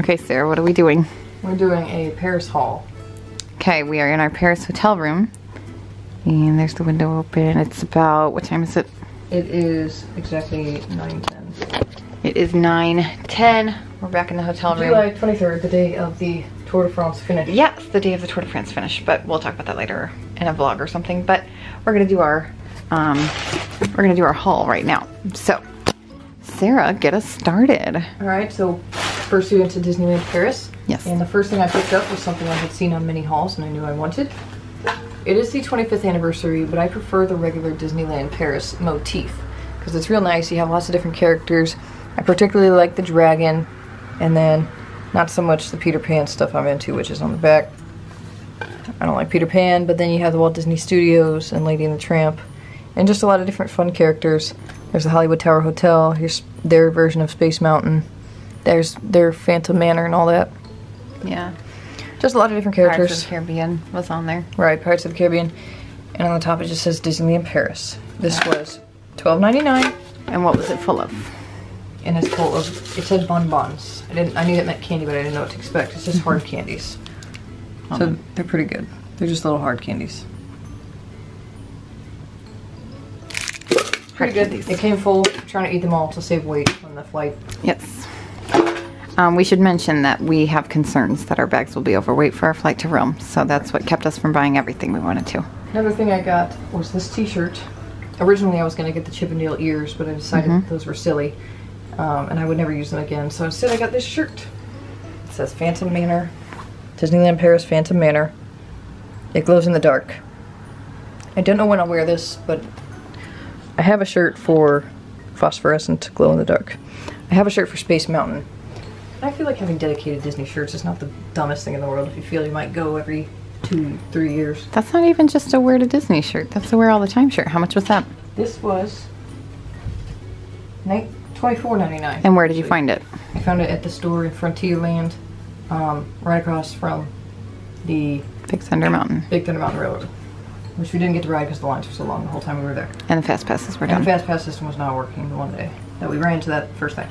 Okay, Sarah, what are we doing? We're doing a Paris haul. Okay, we are in our Paris hotel room. And there's the window open. It's about, what time is it? It is exactly 9:10. It is 9:10. We're back in the hotel room. July 23rd, the day of the Tour de France finish. Yes, the day of the Tour de France finish, but we'll talk about that later in a vlog or something. But we're gonna do our haul right now. So, Sarah, get us started. All right, so first we went to Disneyland Paris. Yes. And the first thing I picked up was something I had seen on many hauls and I knew I wanted. It is the 25th anniversary, but I prefer the regular Disneyland Paris motif because it's real nice. You have lots of different characters. I particularly like the dragon, and then not so much the Peter Pan stuff I'm into, which is on the back. I don't like Peter Pan, but then you have the Walt Disney Studios and Lady and the Tramp, and just a lot of different fun characters. There's the Hollywood Tower Hotel. Here's their version of Space Mountain. There's their Phantom Manor and all that. Yeah. Just a lot of different characters. Pirates of the Caribbean was on there. Right, Pirates of the Caribbean. And on the top it just says Disneyland Paris. This was $12.99. And what was it full of? And it's full of, it said bonbons. I knew that meant candy, but I didn't know what to expect. It's just hard candies. So they're pretty good. They're just little hard candies. Pretty good. It came full. I'm trying to eat them all to save weight on the flight. Yes. We should mention that we have concerns that our bags will be overweight for our flight to Rome, so that's what kept us from buying everything we wanted to. Another thing I got was this t-shirt. Originally I was going to get the Chip and Dale ears, but I decided those were silly, and I would never use them again, so instead I got this shirt. It says Phantom Manor, Disneyland Paris Phantom Manor. It glows in the dark. I don't know when I'll wear this, but I have a shirt for phosphorescent glow in the dark. I have a shirt for Space Mountain. I feel like having dedicated Disney shirts is not the dumbest thing in the world if you feel you might go every 2-3 years. That's not even just a wear to Disney shirt. That's a wear all the time shirt. How much was that? This was $24.99. And where did you find it? I found it at the store in Frontierland, right across from the Big Thunder Mountain Railroad, which we didn't get to ride because the lines were so long the whole time we were there. And the fast passes were done. And the fast pass system was not working the one day that we ran into that first thing.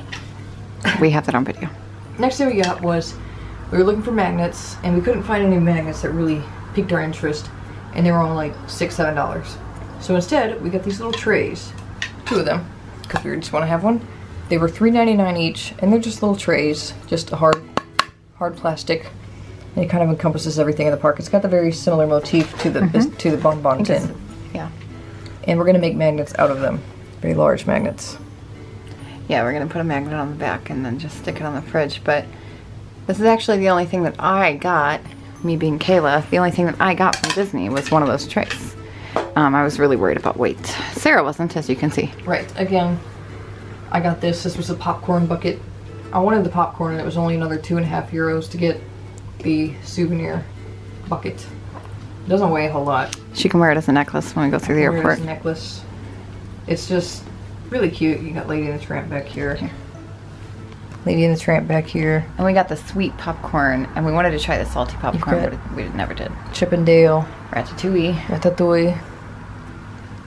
We have that on video. Next thing we got was, we were looking for magnets, and we couldn't find any magnets that really piqued our interest, and they were only like $6–7. So instead, we got these little trays, two of them, because we just want to have one. They were $3.99 each, and they're just little trays, just a hard plastic, and it kind of encompasses everything in the park. It's got the very similar motif to the bonbon tin. Yeah. And we're going to make magnets out of them, very large magnets. Yeah, we're going to put a magnet on the back and then just stick it on the fridge, but this is actually the only thing that I got, me being Kayla, the only thing that I got from Disney was one of those trays. I was really worried about weight. Sarah wasn't, as you can see. Right, again, I got this. This was a popcorn bucket. I wanted the popcorn, and it was only another €2.50 to get the souvenir bucket. It doesn't weigh a whole lot. She can wear it as a necklace when we go through the airport. Wear it as a necklace. It's just really cute. You got Lady and the Tramp back here. Lady and the Tramp back here. And we got the sweet popcorn, and we wanted to try the salty popcorn, but we never did. Chip and Dale. Ratatouille. Ratatouille.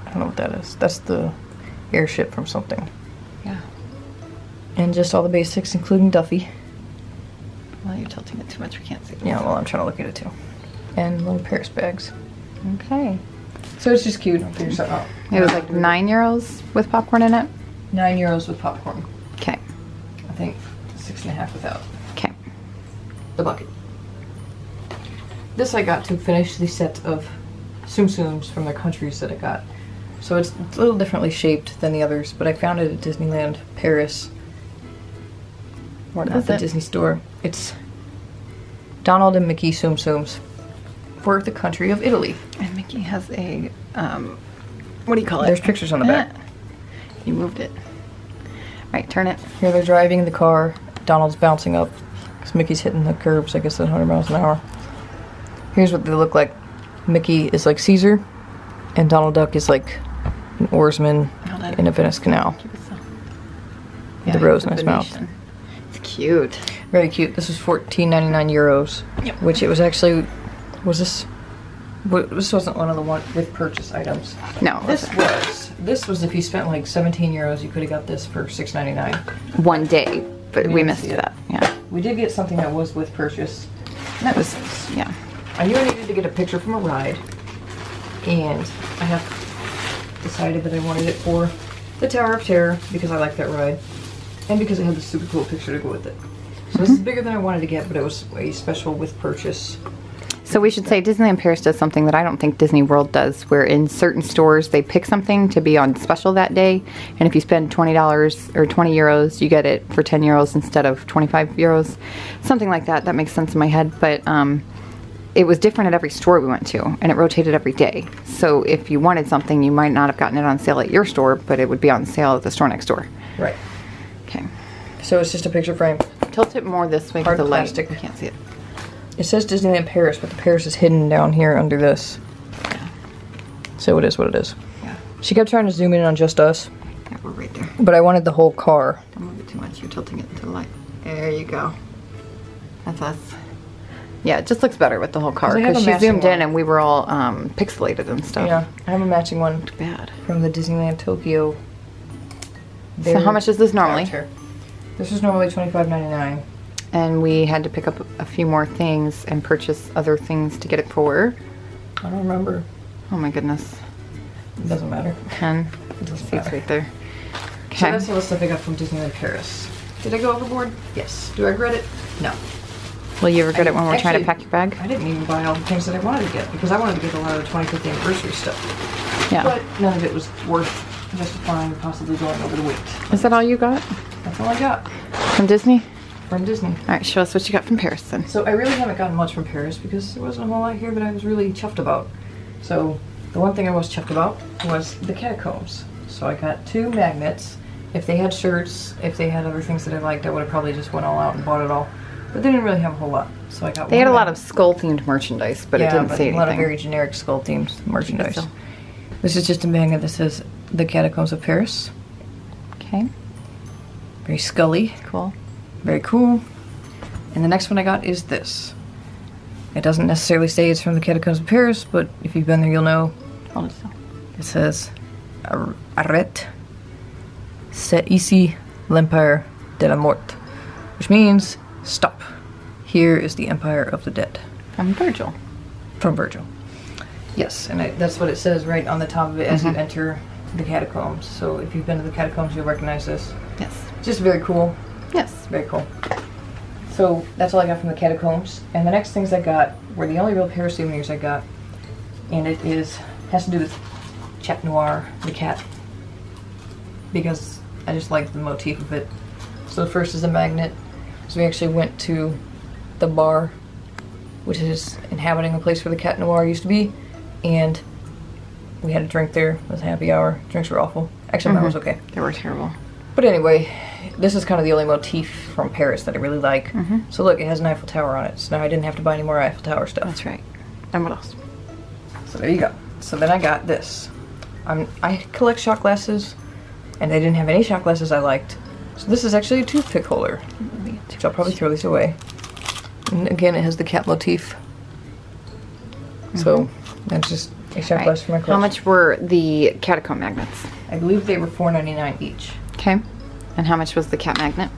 I don't know what that is. That's the airship from something. Yeah. And just all the basics, including Duffy. Well, you're tilting it too much. We can't see it. Yeah, well, I'm trying to look at it, too. And little Paris bags. Okay. So it's just cute. Figure something out. It was like €9 with popcorn in it? €9 with popcorn. Okay. I think 6.5 without. Okay. The bucket. This I got to finish the set of Tsum Tsums from the countries that I got. So it's a little differently shaped than the others, but I found it at Disneyland Paris. Or not the Disney store. It's Donald and Mickey Tsum Tsums for the country of Italy. And Mickey has a, what do you call it? There's pictures on the back. You moved it. All right, turn it. Here they're driving in the car. Donald's bouncing up because Mickey's hitting the curbs, I guess, at 100 miles an hour. Here's what they look like. Mickey is like Caesar, and Donald Duck is like an oarsman in a Venice canal. With the rose in his mouth. It's cute. Very cute. This was €14.99, yep. Which it was actually... Was this? This wasn't one of the one with purchase items. No, this was. This was if you spent like €17, you could have got this for $6.99. One day, but we missed that. Yeah. We did get something that was with purchase. And that was, yeah. I knew I needed to get a picture from a ride, and I have decided that I wanted it for the Tower of Terror because I like that ride, and because it had this super cool picture to go with it. So this is bigger than I wanted to get, but it was a special with purchase. So we should say Disneyland Paris does something that I don't think Disney World does, where in certain stores they pick something to be on special that day, and if you spend $20 or 20 euros, you get it for 10 euros instead of 25 euros. Something like that. That makes sense in my head, but it was different at every store we went to, and it rotated every day. So if you wanted something, you might not have gotten it on sale at your store, but it would be on sale at the store next door. Right. Okay. So it's just a picture frame. Tilt it more this way for the plastic. I can't see it. It says Disneyland Paris, but the Paris is hidden down here under this. Yeah. So it is what it is. Yeah. She kept trying to zoom in on just us. Yeah, we're right there. But I wanted the whole car. Don't move it too much. You're tilting it to the light. There you go. That's us. Yeah, it just looks better with the whole car because she zoomed in and we were all pixelated and stuff. Yeah, I have a matching one. Too bad. From the Disneyland Tokyo. So how much is this normally? After. This is normally $25.99. And we had to pick up a few more things and purchase other things to get it for. I don't remember. Oh my goodness. It doesn't matter. 10. It doesn't matter. It's right there. Okay. So that's the list I picked up from Disneyland Paris. Did I go overboard? Yes. Do I regret it? No. Will you regret it when we're trying to pack your bag? I didn't even buy all the things that I wanted to get because I wanted to get a lot of the 25th anniversary stuff. Yeah. But none of it was worth justifying possibly going over the weight. Is that all you got? That's all I got. From Disney? From Disney. All right, show us what you got from Paris then. So I really haven't gotten much from Paris because there wasn't a whole lot here that I was really chuffed about. So the one thing I was chuffed about was the catacombs. So I got two magnets. If they had shirts, if they had other things that I liked, I would have probably just went all out and bought it all. But they didn't really have a whole lot. So I got They had a lot of skull-themed merchandise, but yeah, it didn't say anything. A lot of very generic skull-themed merchandise. So. This is just a magnet that says the Catacombs of Paris. Okay. Very scully. Cool. Very cool. And the next one I got is this. It doesn't necessarily say it's from the Catacombs of Paris, but if you've been there, you'll know. Hold it still. It says, Arrête, c'est ici l'Empire de la Mort, which means, stop. Here is the Empire of the Dead. From Virgil. From Virgil. Yes, and that's what it says right on the top of it as you enter the catacombs. So if you've been to the catacombs, you'll recognize this. Yes. Just very cool. Yes. Very cool. So that's all I got from the catacombs. And the next things I got were the only real Paris souvenirs I got. And it has to do with Chat Noir, the cat. Because I just like the motif of it. So the first is a magnet. So we actually went to the bar, which is inhabiting the place where the Cat Noir used to be. And we had a drink there. It was a happy hour. Drinks were awful. Actually, mine was okay. They were terrible. But anyway, this is kind of the only motif from Paris that I really like. So look, it has an Eiffel Tower on it, so now I didn't have to buy any more Eiffel Tower stuff. That's right. And what else? So there you go. So then I got this. I collect shot glasses, and they didn't have any shot glasses I liked. So this is actually a toothpick holder, so I'll probably throw these away. And again, it has the cat motif. So that's just a shot glass for my collection. How much were the catacomb magnets? I believe they were $4.99 each. Okay. And how much was the cat magnet?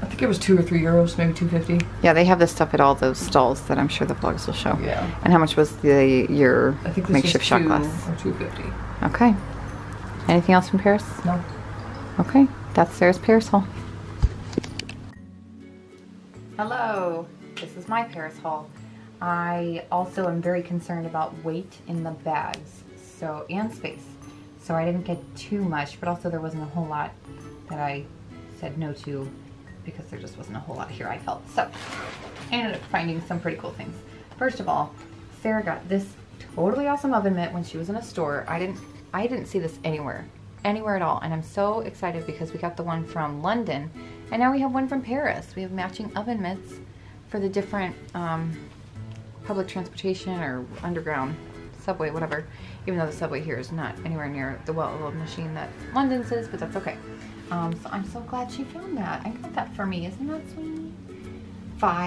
I think it was 2 or 3 euros, maybe 2.50. Yeah, they have this stuff at all those stalls that I'm sure the vlogs will show. Yeah. And how much was your I think this makeshift shot glass? Or 2.50. Okay. Anything else from Paris? No. Okay. That's Sarah's Paris haul. Hello. This is my Paris haul. I also am very concerned about weight in the bags, so and space. So I didn't get too much, but also there wasn't a whole lot that I said no to because there just wasn't a whole lot here I felt. So I ended up finding some pretty cool things. First of all, Sarah got this totally awesome oven mitt when she was in a store. I didn't see this anywhere at all, and I'm so excited because we got the one from London and now we have one from Paris. We have matching oven mitts for the different public transportation or underground subway, whatever, even though the subway here is not anywhere near the well-oiled machine that London's is, but that's okay. So I'm so glad she found that. I got that for me. Isn't that sweet? €5.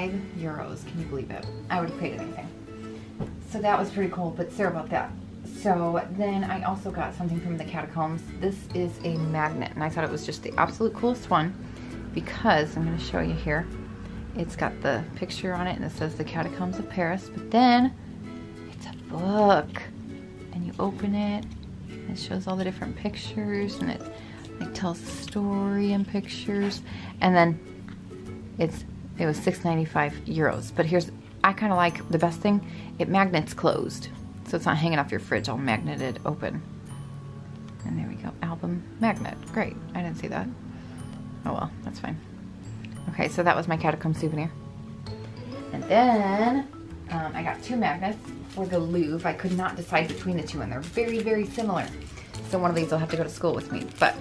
Can you believe it? I would have paid anything. So that was pretty cool, but Sarah bought that. So then I also got something from the catacombs. This is a magnet, and I thought it was just the absolute coolest one because I'm going to show you here. It's got the picture on it and it says the Catacombs of Paris, but then it's a book and you open it and it shows all the different pictures and it tells the story in pictures, and then it was €6.95, but here's, I kind of like the best thing, it magnets closed, so it's not hanging off your fridge all magneted open. And there we go, album magnet, great, I didn't see that. Oh well, that's fine. Okay, so that was my catacomb souvenir. And then I got two magnets for the Louvre. I could not decide between the two, and they're very, very similar. So one of these will have to go to school with me. But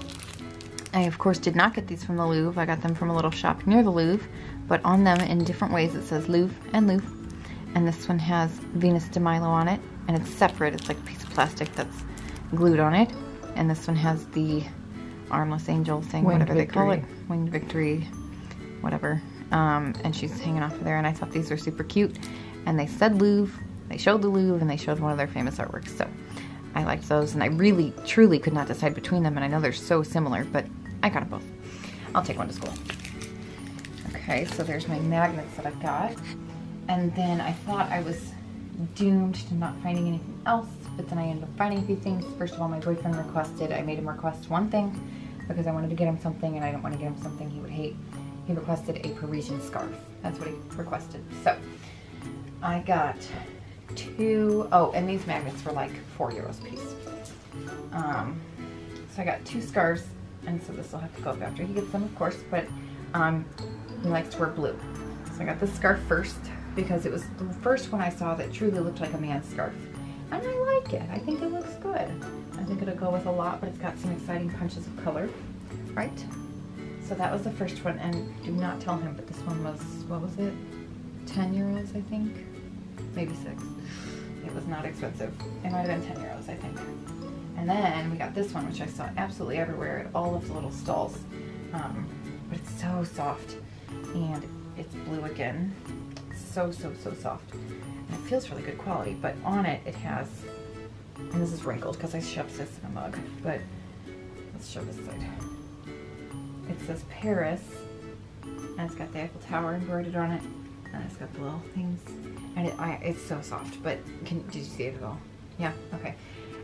I, of course, did not get these from the Louvre. I got them from a little shop near the Louvre. But on them, in different ways, it says Louvre and Louvre. And this one has Venus de Milo on it, and it's separate. It's like a piece of plastic that's glued on it. And this one has the armless angel thing, whatever they call it. Winged Victory. Whatever, and she's hanging off of there, and I thought these were super cute, and they said Louvre, they showed the Louvre, and they showed one of their famous artworks, so I liked those, and I really, truly could not decide between them, and I know they're so similar, but I got them both. I'll take one to school. Okay, so there's my magnets that I've got, and then I thought I was doomed to not finding anything else, but then I ended up finding a few things. First of all, my boyfriend requested, I made him request one thing, because I wanted to get him something, and I didn't want to get him something he would hate. He requested a Parisian scarf. That's what he requested. So I got two, oh, and these magnets were like €4 a piece. So I got two scarves, and so this will have to go up after he gets them, of course, but he likes to wear blue. So I got this scarf first because it was the first one I saw that truly looked like a man's scarf. And I like it. I think it looks good. I think it'll go with a lot, but it's got some exciting punches of color, right? So that was the first one, and do not tell him, but this one was, what was it, €10, I think? Maybe 6. It was not expensive. It might have been €10, I think. And then we got this one, which I saw absolutely everywhere at all of the little stalls. But it's so soft, and it's blue again. So, so, so soft. And it feels really good quality, but on it, it has, and this is wrinkled because I shoved this in a mug, but let's show this side. It says Paris, and it's got the Eiffel Tower embroidered on it, and it's got the little things, and it's so soft, but did you see it at all? Yeah, okay.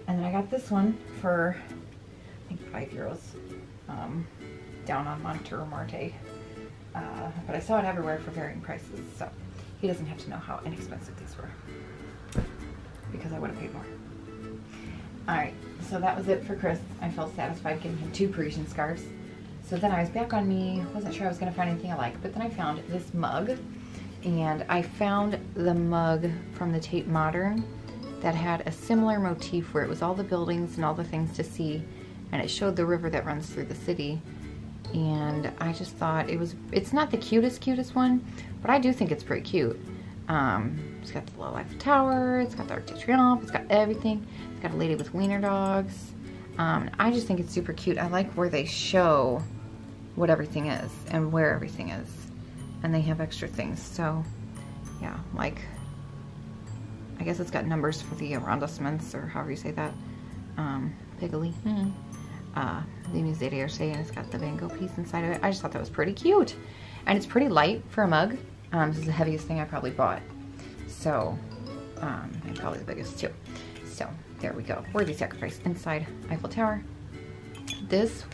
And then I got this one for, I think, €5, down on Montmartre, but I saw it everywhere for varying prices, so he doesn't have to know how inexpensive these were, because I would have paid more. Alright, so that was it for Chris. I felt satisfied giving him two Parisian scarves. So then I was back on me, wasn't sure I was going to find anything I liked, but then I found this mug, and I found the mug from the Tate Modern that had a similar motif where it was all the buildings and all the things to see, and it showed the river that runs through the city, and I just thought it was, it's not the cutest one, but I do think it's pretty cute. It's got the little Eiffel Tower, it's got the Arc de Triomphe, it's got everything, it's got a lady with wiener dogs. I just think it's super cute. I like where they show what everything is and where everything is, and they have extra things. So yeah, like I guess it's got numbers for the arrondissements, or however you say that, Piccoli, the Musée d'Orsay, and it's got the Van Gogh piece inside of it. I just thought that was pretty cute, and it's pretty light for a mug. This is the heaviest thing I probably bought, so and probably the biggest too. So there we go, worthy sacrifice. Inside Eiffel Tower. This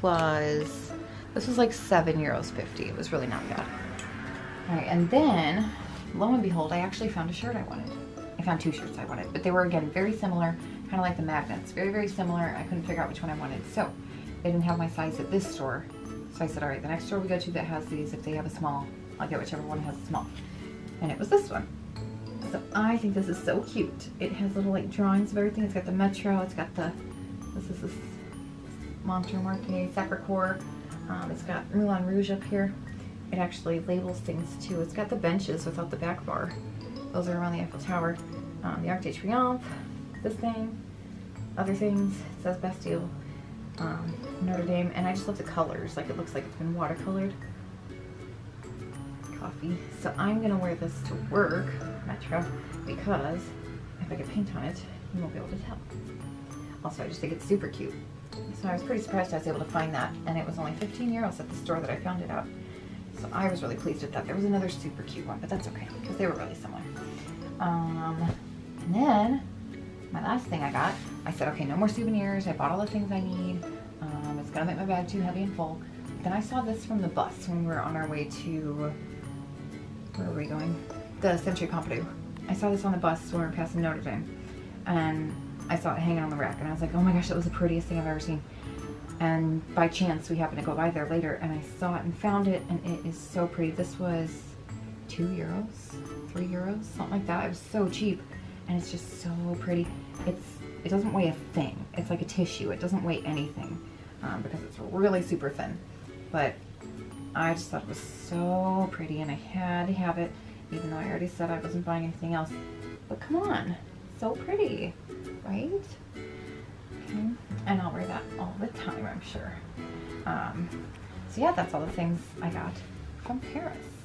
was like €7.50. It was really not bad. All right, and then lo and behold, I actually found a shirt I wanted. I found two shirts I wanted, but they were again very similar, kind of like the magnets, very, very similar. I couldn't figure out which one I wanted, so they didn't have my size at this store. So I said, all right, the next store we go to that has these, if they have a small, I'll get whichever one has a small. And it was this one. So I think this is so cute. It has little like drawings of everything. It's got the metro, it's got the, this is Montmartre, Sacré-Coeur. It's got Moulin Rouge up here. It actually labels things too. It's got the benches without the back bar. Those are around the Eiffel Tower. The Arc de Triomphe, this thing, other things. It says Bastille, Notre Dame, and I just love the colors. Like it looks like it's been watercolored. Coffee. So I'm gonna wear this to work, metro, because if I get paint on it, you won't be able to tell. Also, I just think it's super cute. So I was pretty surprised I was able to find that, and it was only €15 at the store that I found it at. So I was really pleased with that. There was another super cute one, but that's okay because they were really similar. And then my last thing I got, I said, okay, no more souvenirs. I bought all the things I need. It's gonna make my bag too heavy and full. Then I saw this from the bus when we were on our way to, where were we going? The Centre Pompidou. I saw this on the bus when we were passing Notre Dame. And I saw it hanging on the rack and I was like, oh my gosh, that was the prettiest thing I've ever seen. And by chance, we happened to go by there later and I saw it and found it, and it is so pretty. This was €2, €3, something like that. It was so cheap and it's just so pretty. It doesn't weigh a thing. It's like a tissue. It doesn't weigh anything because it's really super thin. But I just thought it was so pretty and I had to have it, even though I already said I wasn't buying anything else. But come on, so pretty, right? Okay. And I'll wear that all the time, I'm sure. So yeah, that's all the things I got from Paris.